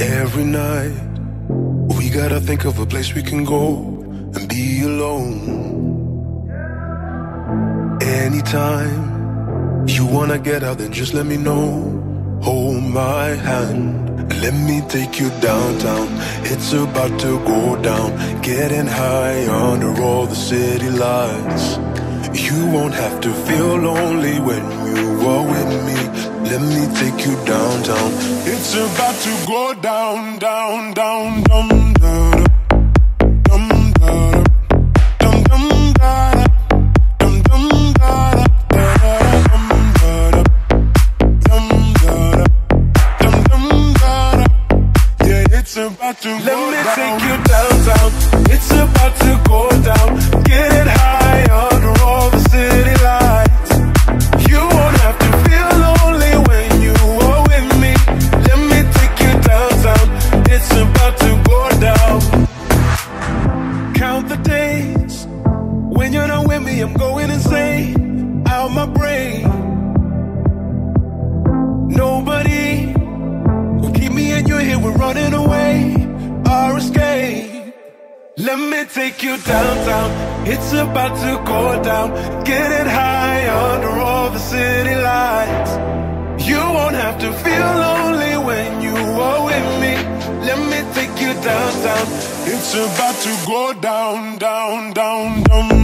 Every night, we gotta think of a place we can go and be alone. Anytime you wanna get out, then just let me know. Hold my hand and let me take you downtown. It's about to go down. Getting high under all the city lights. You won't have to feel lonely when you are with me. Let me take you downtown. It's about to go down, down, down, down, down. It's about to go down, down, down, down.